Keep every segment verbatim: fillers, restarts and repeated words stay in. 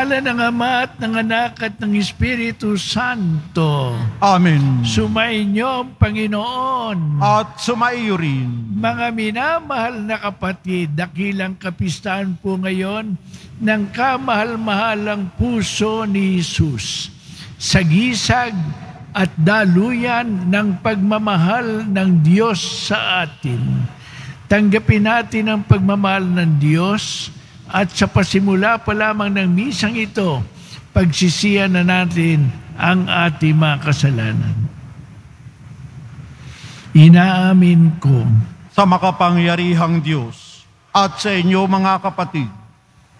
ngalan ng Ama at ng Anak at ng Espiritu Santo. Amen. Sumainyo ang Panginoon. At sumaiyo rin. Mga minamahal na kapatid, dakilang kapistahan po ngayon ng kamahal-mahalang puso ni Jesus. Sa gisag at daluyan ng pagmamahal ng Diyos sa atin. Tanggapin natin ang pagmamahal ng Diyos. At sa pasimula pa lamang ng misang ito, pagsisihan na natin ang ating mga kasalanan. Inaamin ko sa makapangyarihang Diyos at sa inyo mga kapatid,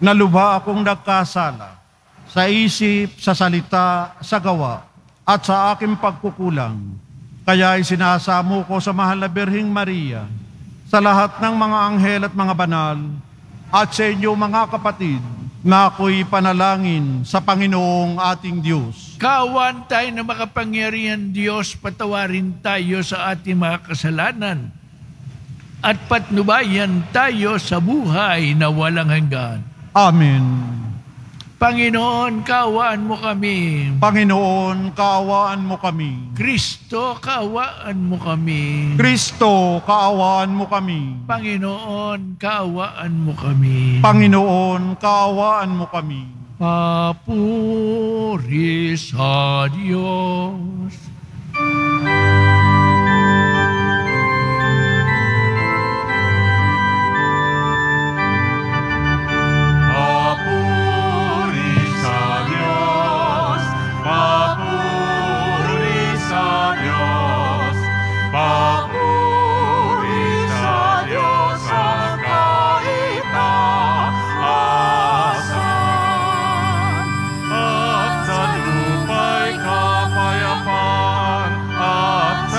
na lubha akong nagkasala sa isip, sa salita, sa gawa, at sa aking pagkukulang. Kaya ay sinasamo ko sa mahal na Birheng Maria, sa lahat ng mga anghel at mga banal, at sa inyo mga kapatid, na ako'y panalangin sa Panginoong ating Diyos. Kawan tayo na makapangyarihan Diyos, patawarin tayo sa ating mga kasalanan at patnubayan tayo sa buhay na walang hanggan. Amen. Panginoon, kaawaan mo kami. Panginoon, kaawaan mo kami. Kristo, kaawaan mo kami. Kristo, kaawaan mo kami. Panginoon, kaawaan mo kami. Panginoon, kaawaan mo kami. Papuri sa Diyos. Sa lupa'y kapayapaan at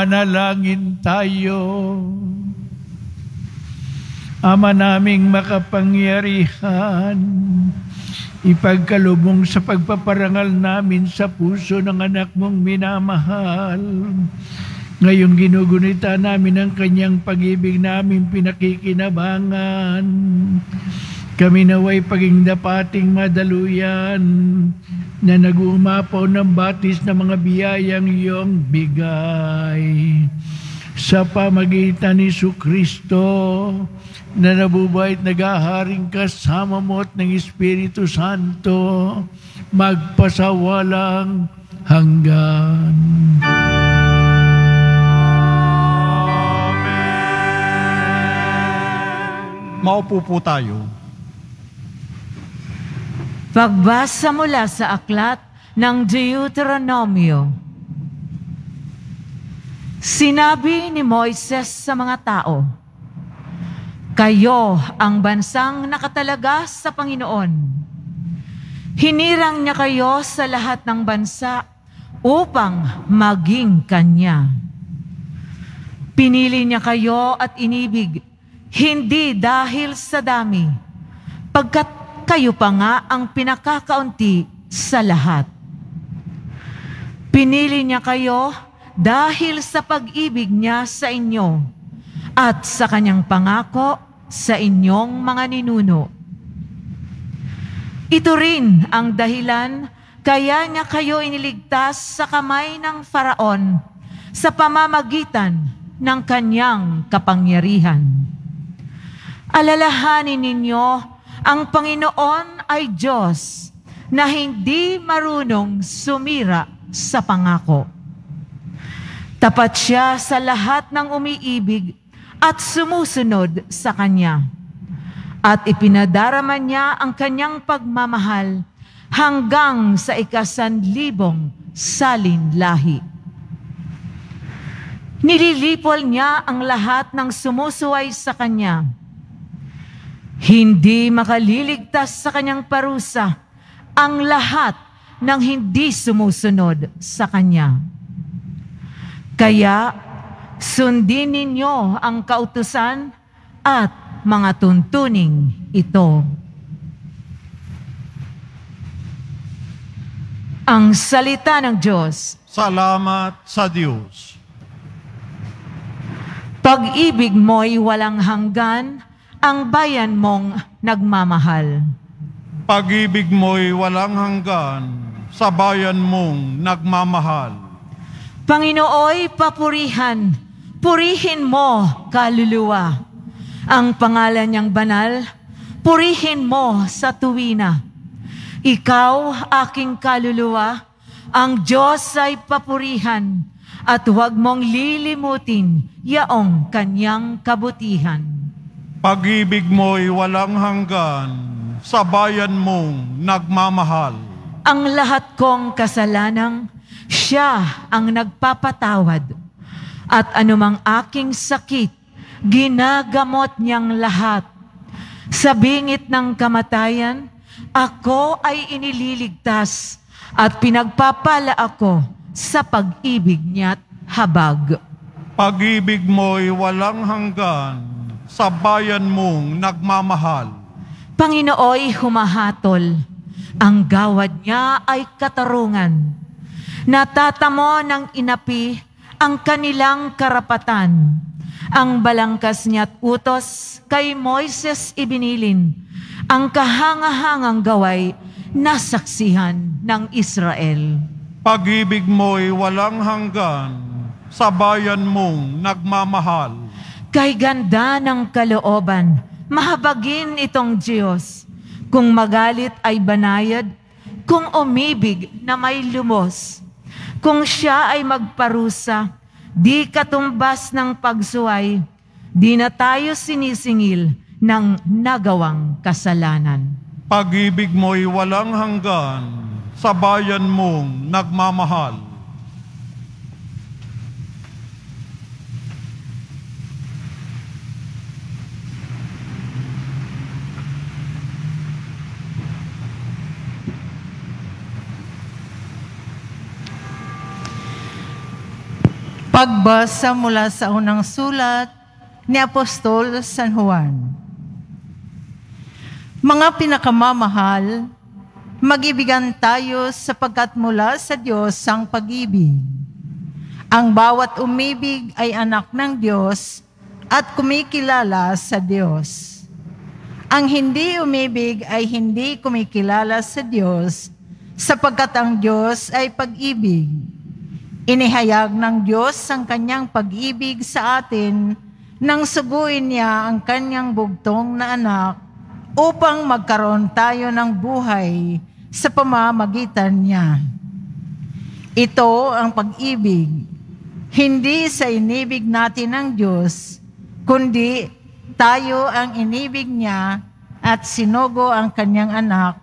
Manalangin tayo. Ama naming makapangyarihan, ipagkalubong sa pagpaparangal namin sa puso ng anak mong minamahal. Ngayong ginugunita namin ang kanyang pag-ibig namin pinakikinabangan. Kami naway paging dapating madaluyan na nag-uumapaw ng batis ng mga biyayang iyong bigay. Sa pamagitan ni Jesu-Kristo na nabubuhay at nag-aharing kasama mo at ng Espiritu Santo, magpasawalang hanggan. Amen. Maupo po tayo. Pagbasa mula sa aklat ng Deuteronomio. Sinabi ni Moises sa mga tao, "Kayo ang bansang nakatalaga sa Panginoon. Hinirang niya kayo sa lahat ng bansa upang maging kanya. Pinili niya kayo at inibig, hindi dahil sa dami, pagkat kayo pa nga ang pinakakaunti sa lahat. Pinili niya kayo dahil sa pag-ibig niya sa inyo at sa kanyang pangako sa inyong mga ninuno. Ito rin ang dahilan kaya niya kayo iniligtas sa kamay ng Faraon sa pamamagitan ng kanyang kapangyarihan. Alalahanin ninyo ang Panginoon ay Diyos na hindi marunong sumira sa pangako. Tapat siya sa lahat ng umiibig at sumusunod sa Kanya. At ipinadarama niya ang Kanyang pagmamahal hanggang sa ikasanlibong salinlahi. Nililipol niya ang lahat ng sumusuway sa Kanya. Hindi makaliligtas sa kanyang parusa ang lahat ng hindi sumusunod sa kanya. Kaya, sundin ninyo ang kautusan at mga tuntuning ito." Ang salita ng Diyos. Salamat sa Diyos. Pag-ibig mo'y walang hanggan, ang bayan mong nagmamahal. Pag-ibig mo'y walang hanggan, sa bayan mong nagmamahal. Panginooy papurihan, purihin mo, kaluluwa. Ang pangalan niyang banal, purihin mo sa tuwina. Ikaw, aking kaluluwa, ang Diyos ay papurihan, at huwag mong lilimutin yaong kanyang kabutihan. Pag-ibig mo'y walang hanggan, sa bayan mong nagmamahal. Ang lahat kong kasalanang, siya ang nagpapatawad. At anumang aking sakit, ginagamot niyang lahat. Sa bingit ng kamatayan, ako ay iniligtas at pinagpapala ako sa pag-ibig niya't habag. Pag-ibig mo'y walang hanggan sa bayan mong nagmamahal. Panginooy humahatol, ang gawad niya ay katarungan. Natatamo ng inapi ang kanilang karapatan. Ang balangkas niya't utos kay Moises ibinilin. Ang kahangahangang gaway nasaksihan ng Israel. Pag-ibig mo'y walang hanggan sa bayan mong nagmamahal. Kay ganda ng kalooban, mahabagin itong Diyos. Kung magalit ay banayad, kung umibig na may lumos. Kung siya ay magparusa, di katumbas ng pagsuway, di na tayo sinisingil ng nagawang kasalanan. Pag-ibig mo'y walang hanggan sa bayan mong nagmamahal. Pagbasa mula sa unang sulat ni Apostol San Juan. Mga pinakamamahal, mag-ibigan tayo sapagkat mula sa Diyos ang pag-ibig. Ang bawat umibig ay anak ng Diyos at kumikilala sa Diyos. Ang hindi umibig ay hindi kumikilala sa Diyos sapagkat ang Diyos ay pag-ibig. Inihayag ng Diyos ang kanyang pag-ibig sa atin nang suguin niya ang kanyang bugtong na anak upang magkaroon tayo ng buhay sa pamamagitan niya. Ito ang pag-ibig, hindi sa inibig natin ng Diyos, kundi tayo ang inibig niya at sinugo ang kanyang anak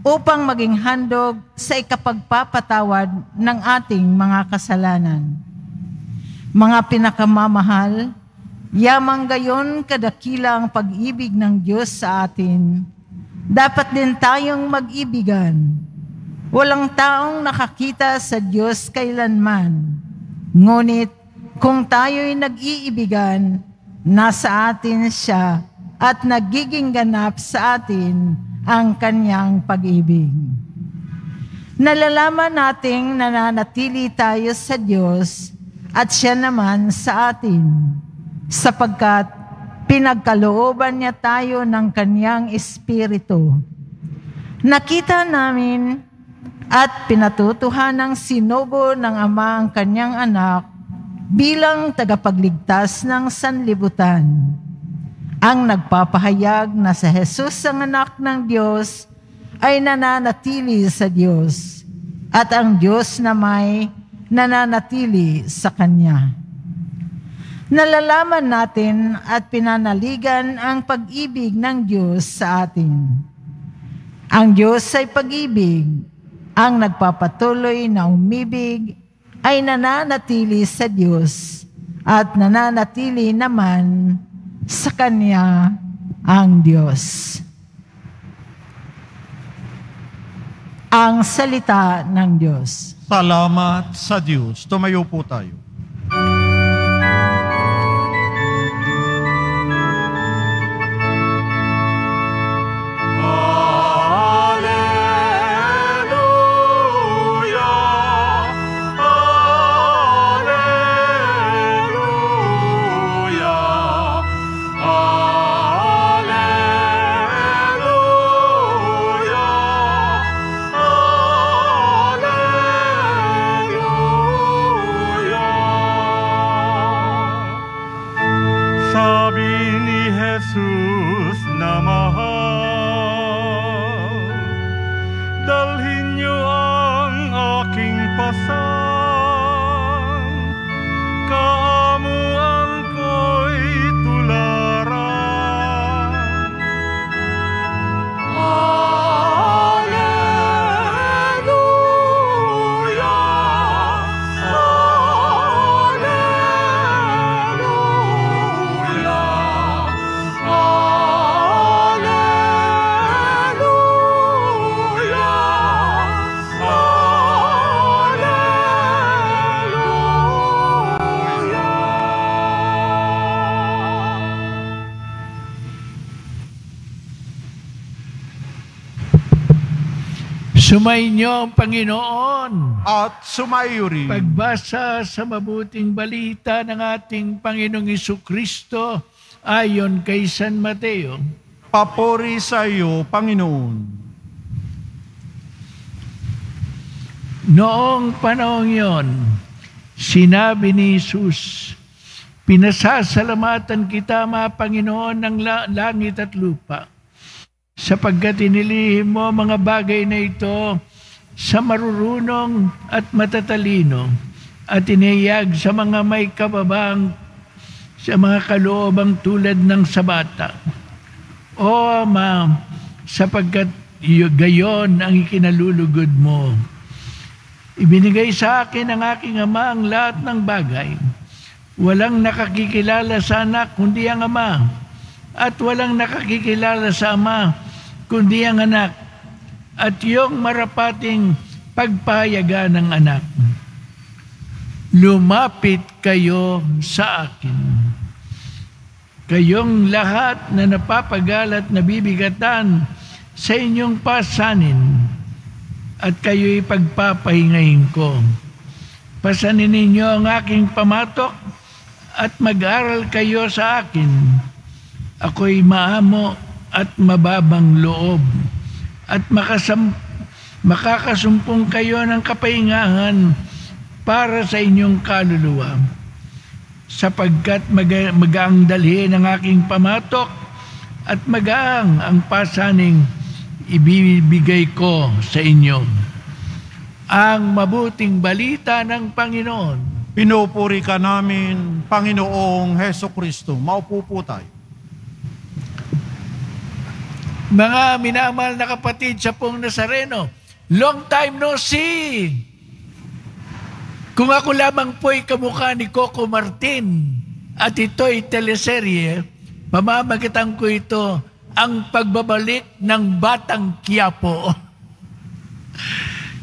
upang maging handog sa ikapagpapatawad ng ating mga kasalanan. Mga pinakamamahal, yamang gayon kadakila ang pag-ibig ng Diyos sa atin. Dapat din tayong mag-ibigan. Walang taong nakakita sa Diyos kailanman. Ngunit kung tayo'y nag-iibigan, nasa atin siya at nagiging ganap sa atin ang kanyang pag-ibig. Nalalaman nating nananatili tayo sa Diyos at siya naman sa atin, sapagkat pinagkalooban niya tayo ng kanyang Espiritu. Nakita namin at pinatutuhan ng sinugo ng Ama ang kanyang anak bilang tagapagligtas ng sanlibutan. Ang nagpapahayag na si Hesus ang anak ng Diyos ay nananatili sa Diyos at ang Diyos na may nananatili sa Kanya. Nalalaman natin at pinanaligan ang pag-ibig ng Diyos sa atin. Ang Diyos ay pag-ibig. Ang nagpapatuloy na umibig ay nananatili sa Diyos at nananatili naman sa Kanya ang Diyos. Ang salita ng Diyos. Salamat sa Diyos. Tumayo po tayo. Oh! Sumainyo ang Panginoon at sumayo rin. Pagbasa sa mabuting balita ng ating Panginoong Jesucristo ayon kay San Mateo. Papuri sa iyo, Panginoon. Noong panahon yon, sinabi ni Hesus, "Pinasasalamatan kita, mga Panginoon ng langit at lupa, sapagkat inilihim mo mga bagay na ito sa marurunong at matatalino at inihayag sa mga may kababang sa mga kaloobang tulad ng sabata. O Ama, sapagkat gayon ang ikinalulugod mo. Ibinigay sa akin ng aking Ama ang lahat ng bagay. Walang nakakikilala sa anak kundi ang Ama, at walang nakakikilala sa Ama kundi ang anak at yung marapating pagpayagan ng anak. Lumapit kayo sa akin. Kayong lahat na napapagalat na bibigatan sa inyong pasanin at kayo'y pagpapahingahin ko. Pasanin ninyo ang aking pamatok at mag-aral kayo sa akin. Ako'y maamo at mababang loob at makakasumpong kayo ng kapahingahan para sa inyong kaluluwa. Sapagkat mag- magaang dalhin ang aking pamatok at magaang ang pasaning ibibigay ko sa inyo." Ang mabuting balita ng Panginoon. Pinupuri ka namin, Panginoong Jesucristo. Maupo po tayo. Mga minamahal na kapatid sa pong Nazareno, long time no see! Kung ako lamang po'y kamukha ni Coco Martin at ito'y teleserye, pamamagitan ko ito ang pagbabalik ng Batang Quiapo.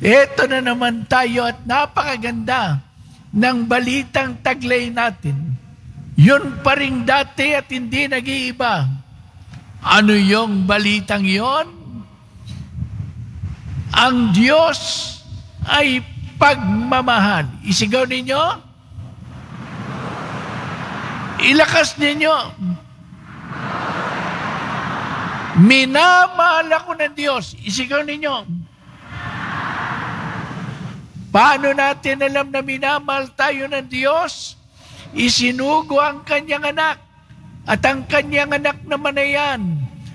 Ito na naman tayo at napakaganda ng balitang taglay natin. Yun pa rin dati at hindi nag-iiba. Ano yung balitang yon? Ang Diyos ay pagmamahal. Isigaw ninyo? Ilakas ninyo? Minamahal ako ng Diyos. Isigaw ninyo? Paano natin alam na minamahal tayo ng Diyos? Isinugo ang Kanyang anak. At ang Kanyang anak naman na yan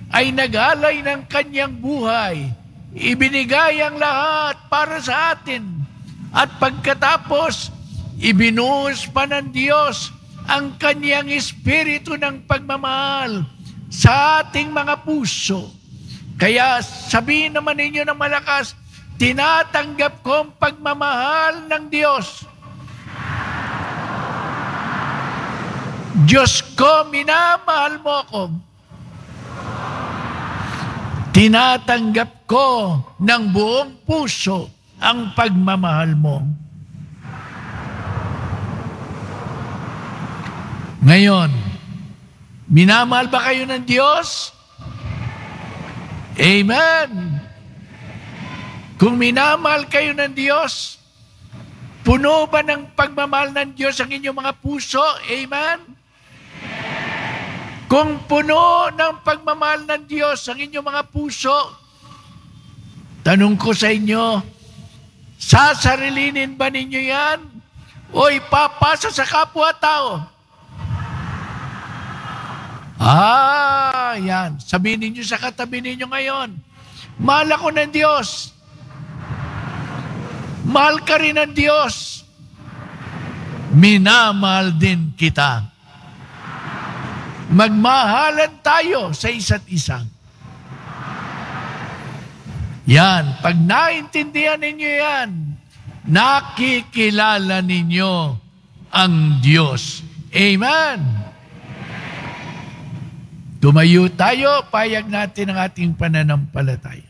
ay nag-alay ng Kanyang buhay. Ibinigay ang lahat para sa atin. At pagkatapos, ibinuhos pa ng Diyos ang Kanyang espiritu ng pagmamahal sa ating mga puso. Kaya sabihin naman ninyo ng malakas, tinatanggap ko ang pagmamahal ng Diyos. Diyos ko, minamahal mo ko. Tinatanggap ko ng buong puso ang pagmamahal mo. Ngayon, minamahal ba kayo ng Diyos? Amen! Kung minamahal kayo ng Diyos, puno ba ng pagmamahal ng Diyos ang inyong mga puso? Amen? Kung puno ng pagmamahal ng Diyos ang inyong mga puso, tanong ko sa inyo, sasarilinin ba ninyo yan o ipapasa sa kapwa-tao? Ah, yan. Sabihin ninyo sa katabi ninyo ngayon, mahal ako ng Diyos. Mahal ka rin ng Diyos. Minamahal din kita. Magmahalan tayo sa isa't isa. Yan. Pag naintindihan ninyo yan, nakikilala ninyo ang Diyos. Amen! Tumayo tayo, payag natin ang ating pananampalataya.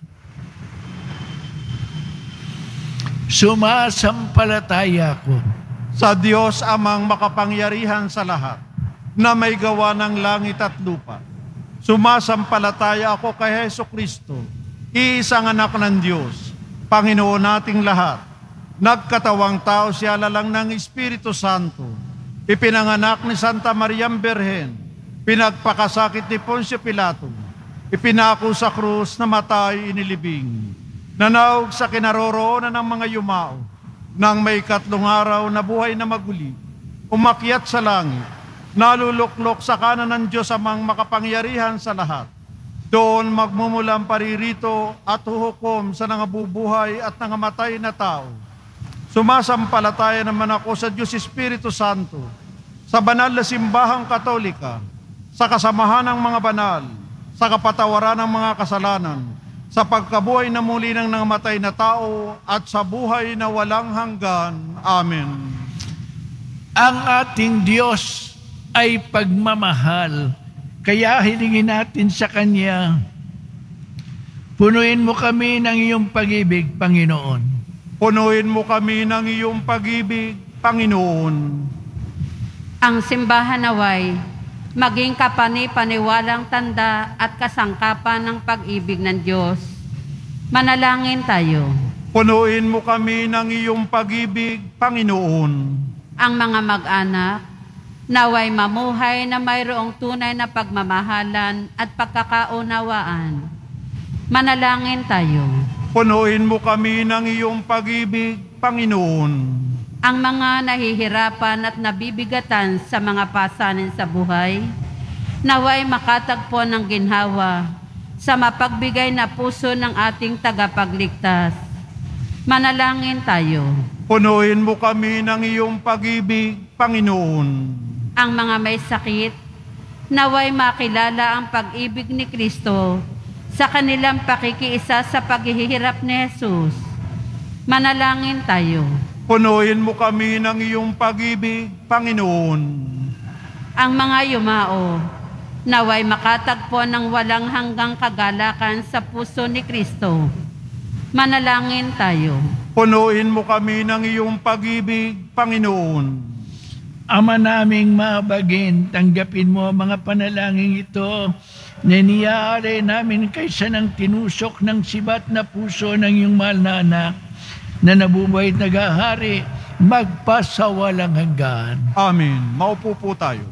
Sumasampalataya ko sa Diyos Amang makapangyarihan sa lahat, na may gawa ng langit at lupa. Sumasampalataya ako kay Jesucristo, iisang anak ng Diyos, Panginoon nating lahat. Nagkatawang tao siya lalang ng Espiritu Santo. Ipinanganak ni Santa Maria Berhen. Pinagpakasakit ni Poncio Pilato. Ipinako sa krus na matay inilibing. Nanawag sa kinaroroonan ng mga yumao. Nang may katlong araw na buhay na maguli, umakyat sa langit, naluluklok sa kanan ng Diyos amang makapangyarihan sa lahat. Doon magmumulang paririto at huhukom sa nangabubuhay at nangamatay na tao. Sumasampalataya naman ako sa Diyos Espiritu Santo, sa banal na simbahang katolika, sa kasamahan ng mga banal, sa kapatawaran ng mga kasalanan, sa pagkabuhay na muli ng nangamatay na tao at sa buhay na walang hanggan. Amen. Ang ating Diyos ay pagmamahal. Kaya hilingin natin sa Kanya, punuin mo kami ng iyong pag-ibig, Panginoon. Punuin mo kami ng iyong pag-ibig, Panginoon. Ang simbahan naway, maging kapani-paniwalang tanda at kasangkapan ng pag-ibig ng Diyos. Manalangin tayo. Punuin mo kami ng iyong pag-ibig, Panginoon. Ang mga mag-anak, naway mamuhay na mayroong tunay na pagmamahalan at pagkakaunawaan. Manalangin tayo. Punuin mo kami ng iyong pag-ibig, Panginoon. Ang mga nahihirapan at nabibigatan sa mga pasanin sa buhay, naway makatagpo ng ginhawa sa mapagbigay na puso ng ating tagapagligtas. Manalangin tayo. Punuin mo kami ng iyong pag-ibig, Panginoon. Ang mga may sakit, naway makilala ang pag-ibig ni Kristo sa kanilang pakikiisa sa paghihirap ni Hesus. Manalangin tayo. Punuin mo kami ng iyong pag-ibig, Panginoon. Ang mga yumao, naway makatagpo ng walang hanggang kagalakan sa puso ni Kristo. Manalangin tayo. Punuin mo kami ng iyong pag-ibig, Panginoon. Ama naming mabagin, tanggapin mo ang mga panalangin ito na niyari namin kaysa ng tinusok ng sibat na puso ng iyong mahal na anak na nabubuhay at nagahari magpasawalang hanggan. Amen. Maupo po tayo.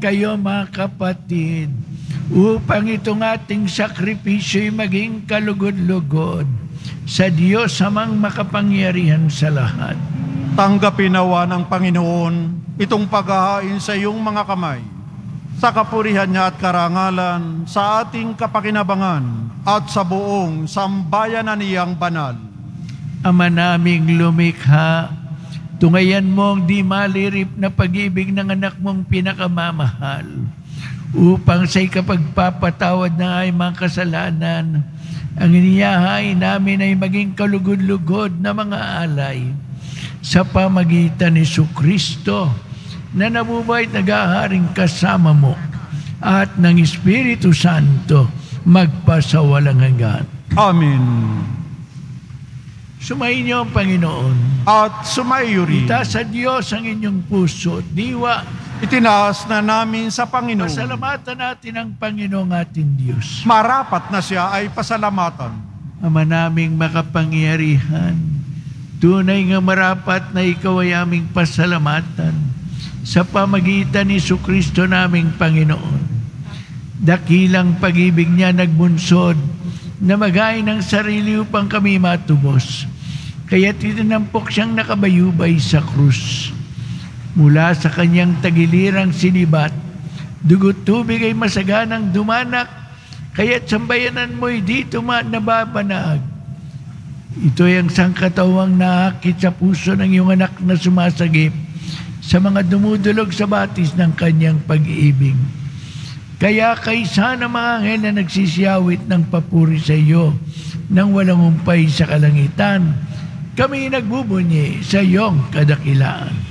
Kayo mga kapatid, upang itong ating sakripisyo'y maging kalugod-lugod sa Diyos amang makapangyarihan sa lahat. Tanggapin nawa ng Panginoon itong paghahain sa iyong mga kamay, sa kapurihan niya at karangalan, sa ating kapakinabangan, at sa buong sambayanan niyang banal. Ama naming lumikha, tungayan mo ang di malirip na pag-ibig ng anak mong pinakamamahal upang sa ikapagpapatawad na ay mga kasalanan, ang iniyahain namin ay maging kalugod-lugod na mga alay sa pamagitan ni Jesucristo na nabubuhay at nag-aharing kasama mo at ng Espiritu Santo magpasawalang hanggan. Amen. Sumainyo ang Panginoon. At sumaiyo rin. Itaas sa Diyos ang inyong puso, diwa, Itinaas na namin sa Panginoon. Pasalamatan natin ang Panginoong ating Diyos. Marapat na siya ay pasalamatan. Ama naming makapangyarihan, tunay nga marapat na ikaw ay aming pasalamatan sa pamagitan ni Jesucristo naming Panginoon. Dakilang pag-ibig niya nagbunsod na magain ng sarili upang kami matubos. Kaya itinampok siyang nakabayubay sa krus. Mula sa kanyang tagilirang sinibat, dugo't tubig ay masaganang dumanak, kaya't sambayanan mo'y di tuma nababanag. Ito'y ang sangkatawang naakit sa puso ng iyong anak na sumasagip sa mga dumudulog sa batis ng kanyang pag-ibig. Kaya kaysa na mga anghel na nagsisiyawit ng papuri sa iyo nang walang humpay sa kalangitan, kami nagbubunyi sa iyong kadakilaan.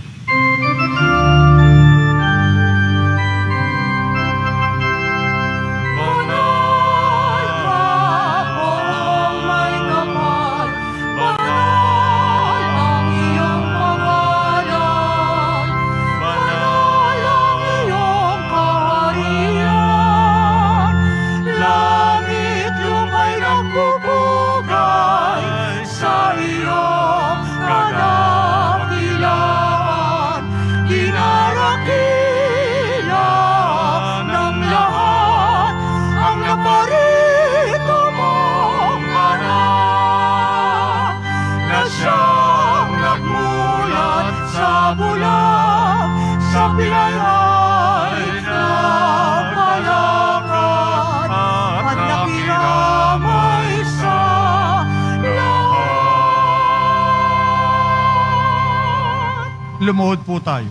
Lumuhod po tayo.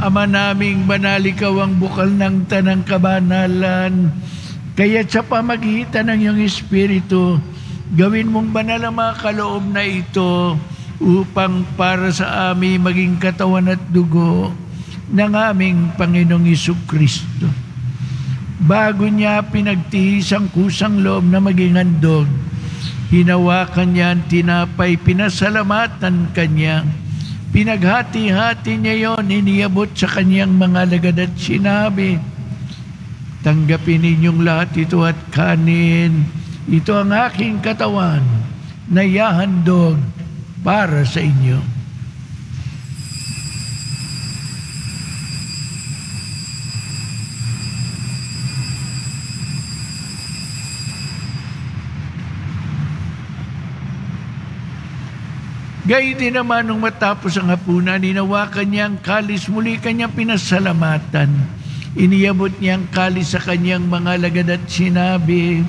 Ama naming banal, ikaw ang bukal ng tanang kabanalan. Kaya sa pamagitan ng iyong Espiritu, gawin mong banal ang mga kaloob na ito upang para sa amin maging katawan at dugo ng aming Panginoong Jesucristo. Bago niya pinagtihis ang kusang loob na maging handog, hinawakan niya ang tinapay, pinasalamatan kanya. Pinaghati-hati niya yon, iniyabot sa kanyang mga alagad at sinabi, "Tanggapin ninyong lahat ito at kanin. Ito ang aking katawan na ihahandog para sa inyo." Gayun din naman nung matapos ang hapunan, hinawakan niya ang kalis, muli kanyang pinasalamatan. Iniyabot niya ang kalis sa kanyang mga alagad at sinabi,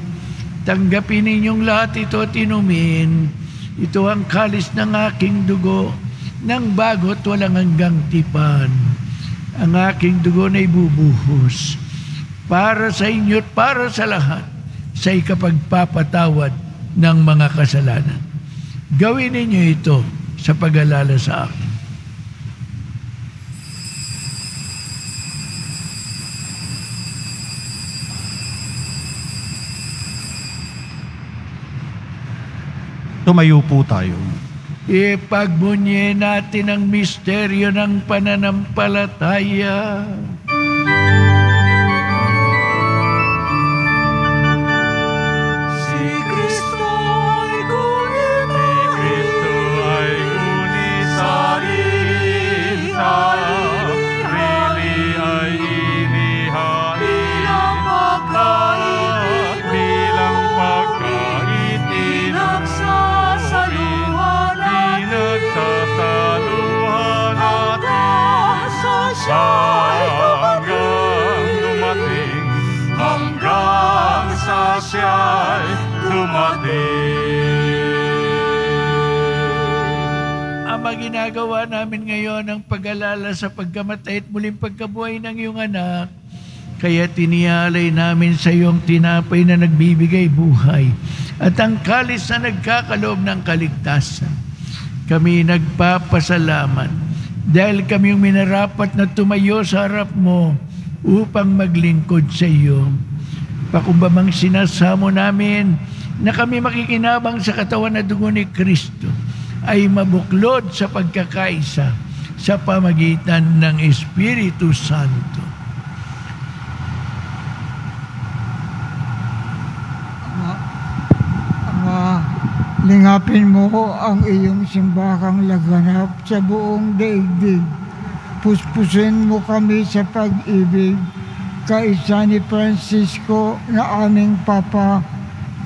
"Tanggapin ninyong lahat ito at inumin. Ito ang kalis ng aking dugo, nang bago't walang hanggang tipan. Ang aking dugo na ibubuhos para sa inyo at para sa lahat sa ikapagpapatawad ng mga kasalanan. Gawin ninyo ito sa pag-alala sa akin." Tumayo po tayo. Ipagbunye natin ang misteryo ng pananampalataya. Ama, ginagawa namin ngayon ang pag-alala sa pagkamatay at muling pagkabuhay ng iyong anak. Kaya tinialay namin sa iyong tinapay na nagbibigay buhay at ang kalis na nagkakaloob ng kaligtasan. Kami nagpapasalamat dahil kami yung minarapat na tumayo sa harap mo upang maglingkod sa iyo. Pakumbabang sinasamo namin na kami makikinabang sa katawan na dugo ni Kristo ay mabuklod sa pagkakaisa sa pamagitan ng Espiritu Santo. Ama, Ama, lingapin mo ang iyong simbahang laganap sa buong daigdig. Puspusin mo kami sa pag-ibig, kaisa ni Francisco na aming Papa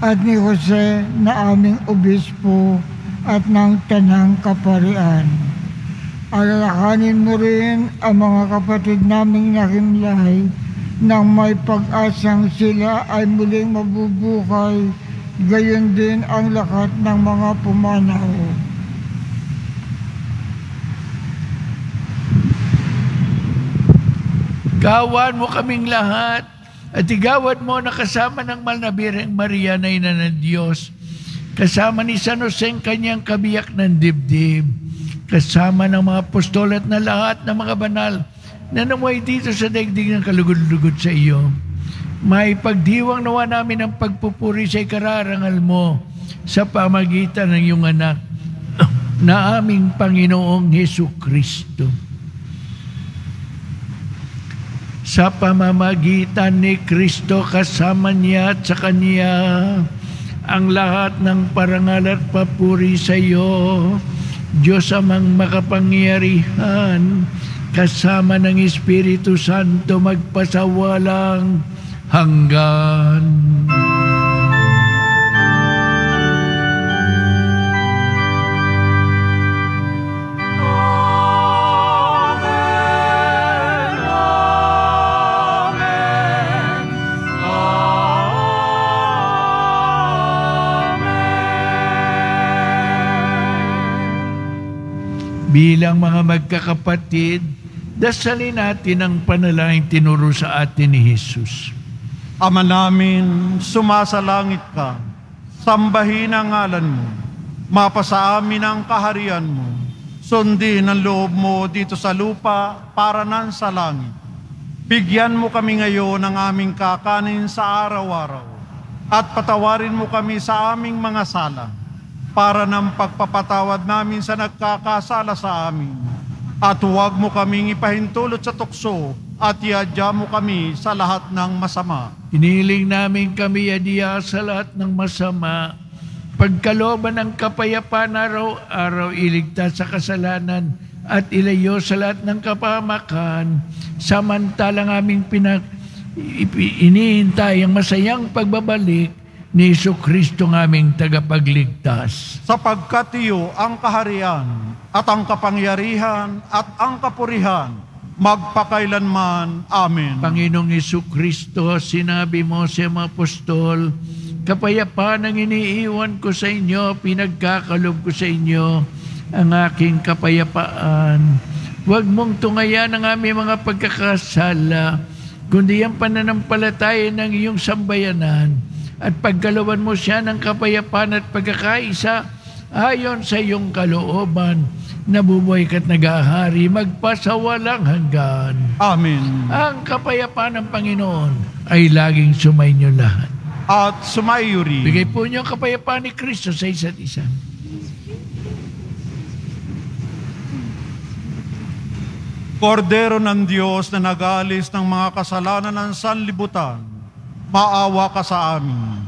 at ni Jose na aming Obispo at ng Tanang Kaparian. Alalahanin mo rin ang mga kapatid naming nakimlay nang may pag-asang sila ay muling mabubuhay, gayon din ang lahat ng mga pumanaw. Gawad mo kaming lahat at igawad mo na kasama ng Malnabirang Maria na ina ng Diyos, kasama ni San Jose ang kanyang kabiyak ng dibdib, kasama ng mga apostol at na lahat ng mga banal na namuhay dito sa daigdig ng kalugod-lugod sa iyo. May pagdiwang nawa namin ang pagpupuri sa ikararangal mo sa pamagitan ng iyong anak na aming Panginoong Jesucristo. Sa pamamagitan ni Kristo kasama niya at sa Kanya, ang lahat ng parangal at papuri sa iyo, Diyos amang makapangyarihan, kasama ng Espiritu Santo magpasawalang hanggan. Bilang mga magkakapatid, dasalin natin ang panalangin tinuro sa atin ni Jesus. Ama namin, sumasalangit ka, sambahin ang ngalan mo, mapasa amin ang kaharian mo, sundin ang loob mo dito sa lupa para nan sa langit. Bigyan mo kami ngayon ng aming kakanin sa araw-araw, at patawarin mo kami sa aming mga sala, para ng pagpapatawad namin sa nagkakasala sa amin. At huwag mo kaming ipahintulot sa tukso at iadya mo kami sa lahat ng masama. Hiniling namin kami iadya sa lahat ng masama. Pagkalooban ng kapayapaan araw-araw, iligtas sa kasalanan at ilayo sa lahat ng kapahamakan, samantalang aming pinag inihintay ang masayang pagbabalik ni Jesu-Kristo ng aming tagapagligtas. Sapagkat iyo ang kaharian at ang kapangyarihan at ang kapurihan magpakailanman. Amen. Panginoong Jesu-Kristo, sinabi mo sa mga apostol, kapayapaan ang iniiwan ko sa inyo, pinagkakalob ko sa inyo ang aking kapayapaan. Huwag mong tungayan ang aming mga pagkakasala, kundi ang pananampalataya ng iyong sambayanan, at pagkalawan mo siya ng kapayapaan at pagkakaisa ayon sa iyong kalooban. Nabubuhay ka't nag-ahari magpasawalang hanggan. Amen. Ang kapayapaan ng Panginoon ay laging sumainyo lahat. At sumaiyo rin. Bigay po niyo ang kapayapaan ni Kristo sa isa't isa. Kordero ng Diyos na nag-aalis ng mga kasalanan ng sanlibutan, maawa ka sa amin.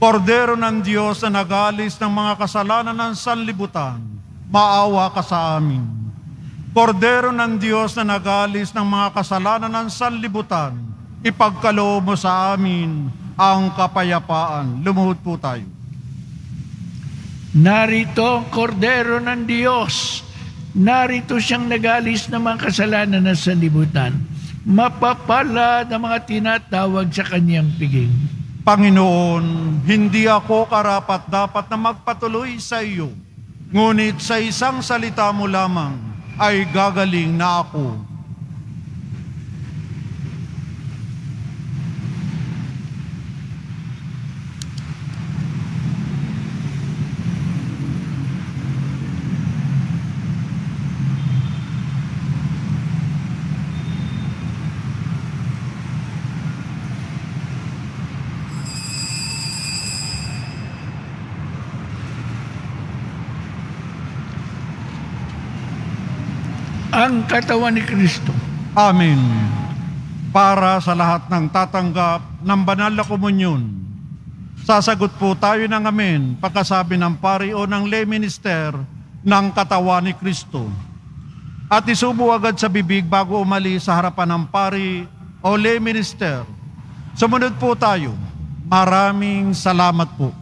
Kordero ng Diyos na nag-alis ng mga kasalanan ng sanlibutan, maawa ka sa amin. Kordero ng Diyos na nag-alis ng mga kasalanan ng sanlibutan, ipagkaloob mo sa amin ang kapayapaan. Lumuhod po tayo. Narito ang Kordero ng Diyos. Narito siyang nag-alis ng mga kasalanan ng sanlibutan. Mapapala ng mga tinatawag sa kanyang piging. Panginoon, hindi ako karapat dapat na magpatuloy sa iyo, ngunit sa isang salita mo lamang ay gagaling na ako. ang katawan ni Kristo. Amen. Para sa lahat ng tatanggap ng banal na komunyon, sasagot po tayo ng amen, pagkasabi ng pari o ng lay minister ng katawan ni Kristo. At isubo agad sa bibig bago umali sa harapan ng pari o lay minister. Sumunod po tayo. Maraming salamat po.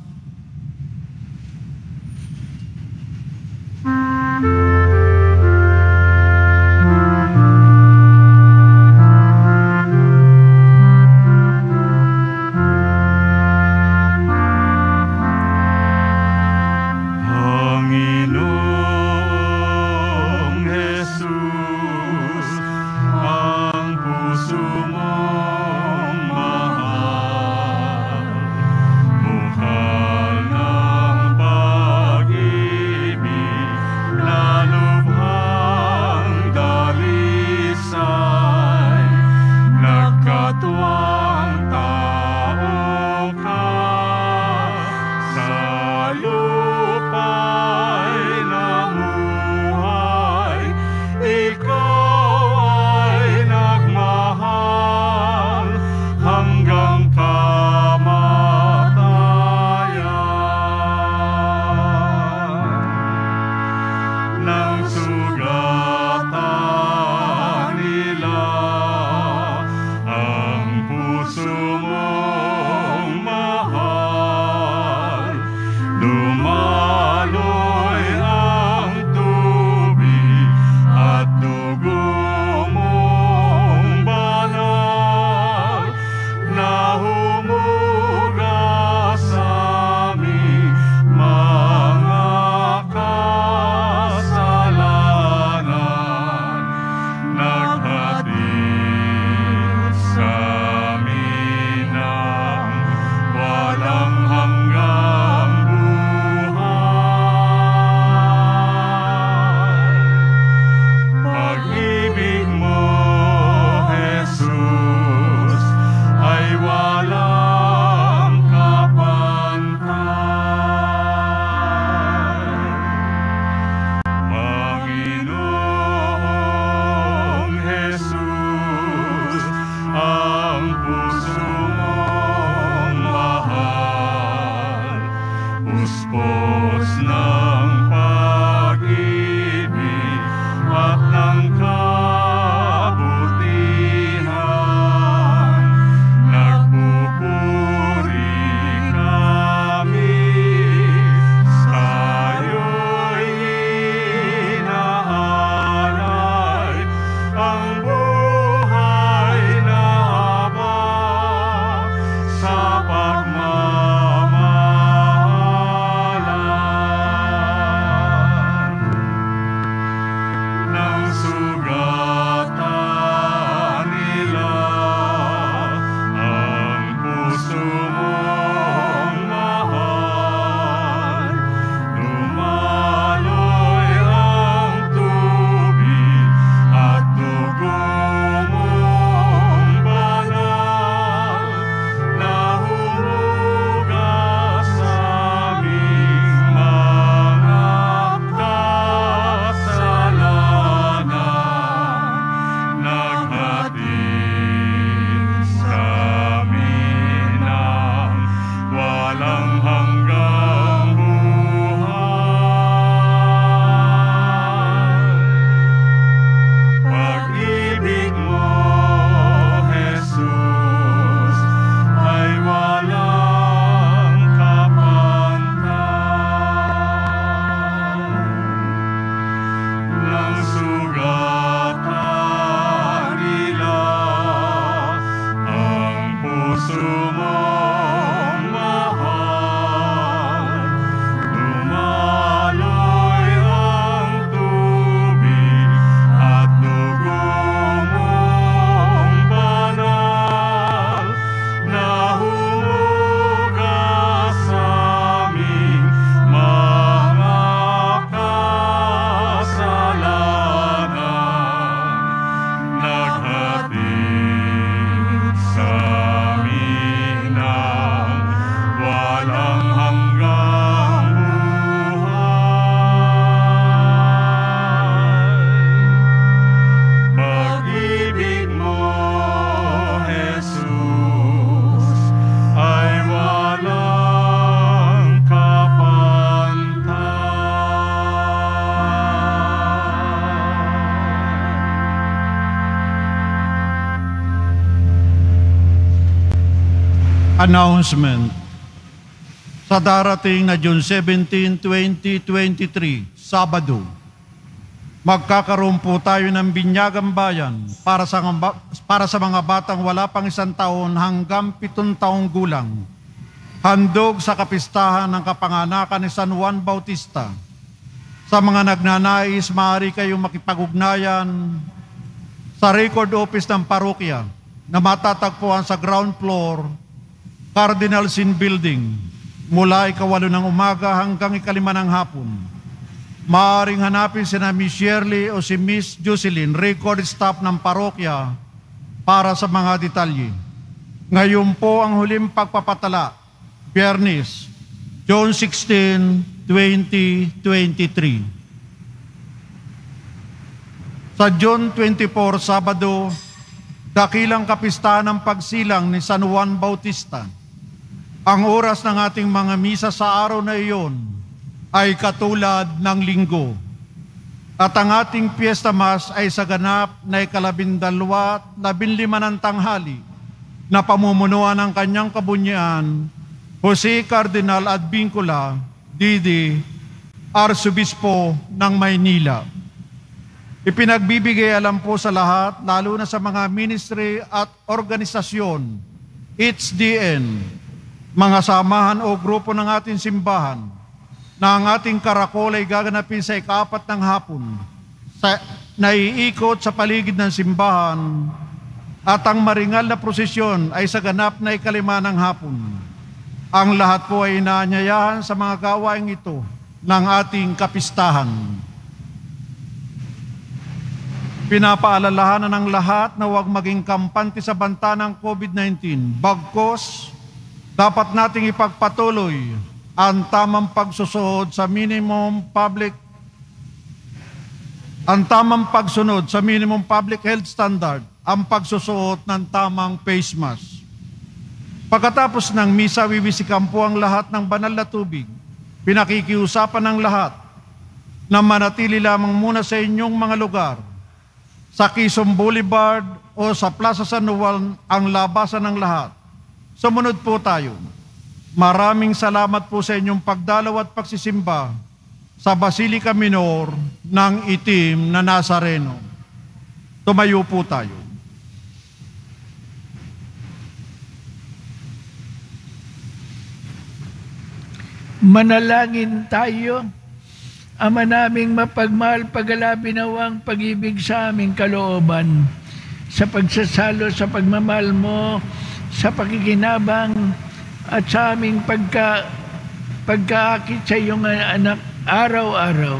Announcement. Sa darating na June seventeenth, twenty twenty-three, Sabado, magkakaroon po tayo ng binyagang bayan para sa, para sa mga batang wala pang isang taon hanggang pitong taong gulang. Handog sa kapistahan ng kapanganakan ni San Juan Bautista. Sa mga nagnanais, maaari kayong makipag-ugnayan sa record office ng parokya na matatagpuan sa ground floor Cardinal Sin Building, mula ikawalo ng umaga hanggang ikalima ng hapon. Maaaring hanapin si na Miss Shirley o si Miss Jocelyn, record staff ng parokya, para sa mga detalye. Ngayon po ang huling pagpapatala, Biyernes, June sixteenth, twenty twenty-three. Sa June twenty-fourth, Sabado, dakilang kapistahan ng pagsilang ni San Juan Bautista. Ang oras ng ating mga misa sa araw na iyon ay katulad ng linggo. At ang ating Fiesta Mass ay sa ganap na ikalabindalwa at labinlima ng tanghali na pamumunuan ng kanyang kabunyian, Jose Cardinal Advincula, D D, Arsobispo ng Maynila. Ipinagbibigay alam po sa lahat, lalo na sa mga ministry at organisasyon, H D N, mga samahan o grupo ng ating simbahan na ang ating karakol ay gaganapin sa ikaapat ng hapon sa, na iikot sa paligid ng simbahan at ang maringal na prosesyon ay sa ganap na ikalima ng hapon. Ang lahat po ay inaanyayahan sa mga gawaing ito ng ating kapistahan. Pinapaalalahanan ng lahat na huwag maging kampante sa banta ng COVID nineteen, bagkos dapat nating ipagpatuloy ang tamang pagsusunod sa minimum public ang tamang pagsunod sa minimum public health standard, ang pagsusuot ng tamang face mask. Pagkatapos ng misa, wiwisikan po ang lahat ng banal na tubig. Pinakikiusapan ng lahat na manatili lamang muna sa inyong mga lugar. Sa Quezon Boulevard o sa Plaza San Juan ang labasan ng lahat. Sumunod po tayo. Maraming salamat po sa inyong pagdalaw at pagsisimba sa Basilica Minor ng Itim na Nazareno. Tumayo po tayo. Manalangin tayo. Ama naming mapagmahal, pagalabinawang pag-ibig sa aming kalooban. Sa pagsasalo, sa pagmamahal mo, sa pakikinabang at sa aming pagka, pagkaakit sa iyong anak araw-araw.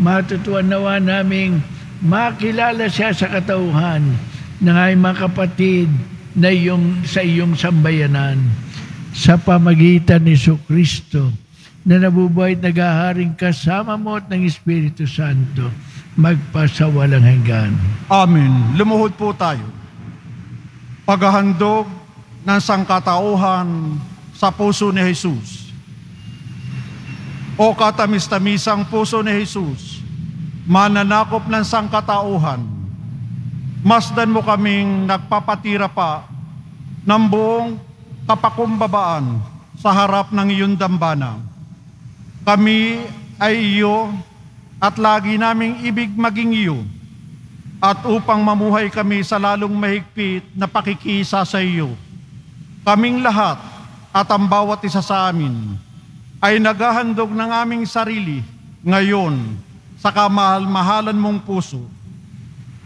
Matutuan nawa naming makilala siya sa katauhan ng ay makapatid na iyong, sa iyong sambayanan. Sa pamagitan ni Jesucristo na nabubuhay at nagaharing kasama mo at ng Espiritu Santo, magpasawalang hanggan. Amen. Lumuhod po tayo. Paghahandog ng sangkatauhan sa puso ni Jesus. O katamis-tamisang puso ni Jesus, mananakop ng sangkatauhan, masdan mo kaming nagpapatira pa ng buong kapakumbabaan sa harap ng iyong dambana. Kami ay iyo at lagi naming ibig maging iyo, at upang mamuhay kami sa lalong mahigpit na pakikisa sa iyo. Kaming lahat at ang bawat isa sa amin ay naghahandog ng aming sarili ngayon sa kamahal-mahalan mong puso.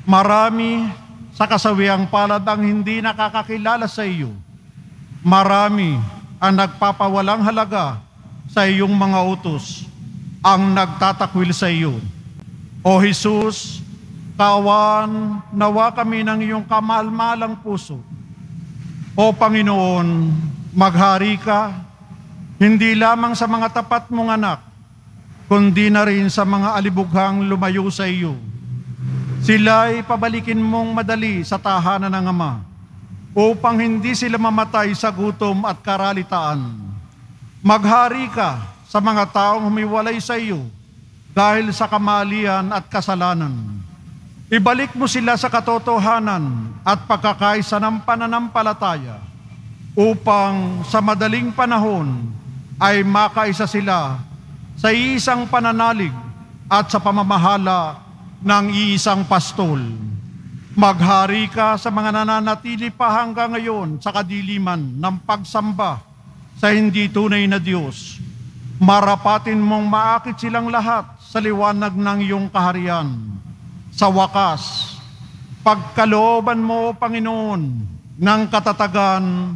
Marami sa kasawiang palad ang hindi nakakakilala sa iyo. Marami ang nagpapawalang halaga sa iyong mga utos, ang nagtatakwil sa iyo. O Jesus, tawan, nawa kami ng iyong kamahal-mahalang puso. O Panginoon, maghari ka, hindi lamang sa mga tapat mong anak, kundi na rin sa mga alibughang lumayo sa iyo. Sila'y pabalikin mong madali sa tahanan ng Ama, upang hindi sila mamatay sa gutom at karalitaan. Maghari ka sa mga taong humiwalay sa iyo dahil sa kamalian at kasalanan. Ibalik mo sila sa katotohanan at pagkakaisa ng pananampalataya upang sa madaling panahon ay makaisa sila sa isang pananalig at sa pamamahala ng iisang pastol. Maghari ka sa mga nananatili pa hanggang ngayon sa kadiliman ng pagsamba sa hindi tunay na Diyos. Marapatin mong maakit silang lahat sa liwanag ng iyong kaharian. Sa wakas, pagkalooban mo, Panginoon, ng katatagan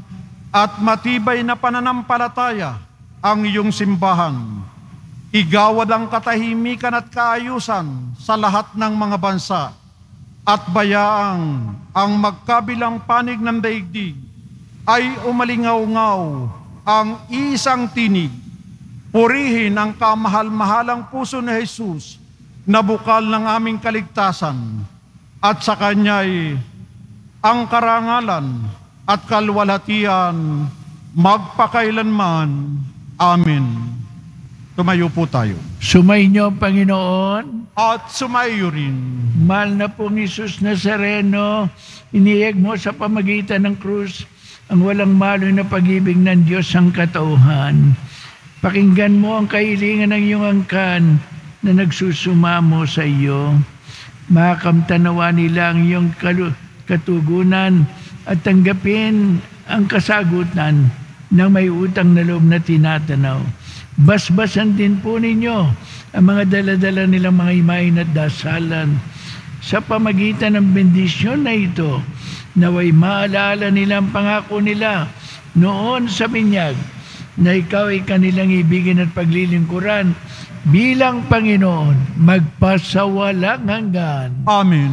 at matibay na pananampalataya ang iyong simbahan. Igawad ang katahimikan at kaayusan sa lahat ng mga bansa at bayaang ang magkabilang panig ng daigdig ay umalingaw-ngaw ang isang tinig. Purihin ang kamahal-mahalang puso ni Hesus na bukal ng aming kaligtasan at sa Kanya'y ang karangalan at kalwalhatian magpakailanman. Amen. Tumayo po tayo. Sumainyo ang Panginoon. At sumayo rin. Mahal na pong Hesus Nazareno, iniyag mo sa pamagitan ng krus ang walang maloy na pag-ibig ng Diyos ang katauhan. Pakinggan mo ang kahilingan ng iyong angkan na nagsusumamo sa iyo. Makamtanawa nila ang iyong katugunan at tanggapin ang kasagutan ng may utang na loob na tinatanaw. Basbasan din po ninyo ang mga daladala nilang mga imahin at dasalan. Sa pamagitan ng bendisyon na ito, naway maalala nila ang pangako nila noon sa binyag na ikaw ay kanilang ibigin at paglilingkuran bilang Panginoon, magpasawalang hanggan. Amen.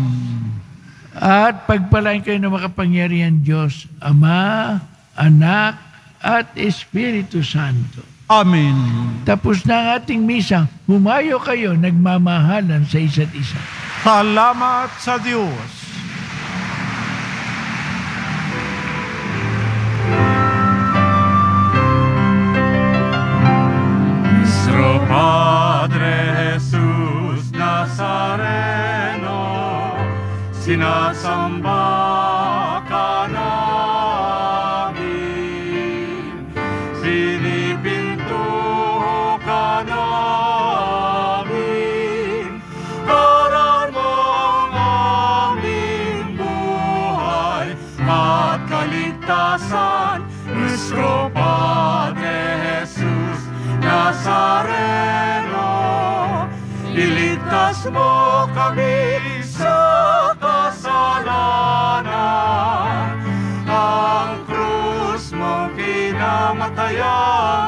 At pagpalain kayo ng makapangyarihan Diyos, Ama, Anak, at Espiritu Santo. Amen. Tapos na ang ating misa. Humayo kayo, nagmamahalan sa isa't isa. Salamat sa Diyos. Nuestro Padre Jesús Nazareno, sinasamba ka na. Nuestro Padre Jesús Nazareno, iligtas mo kami sa kasalanan, ang krus mong kinamatayan.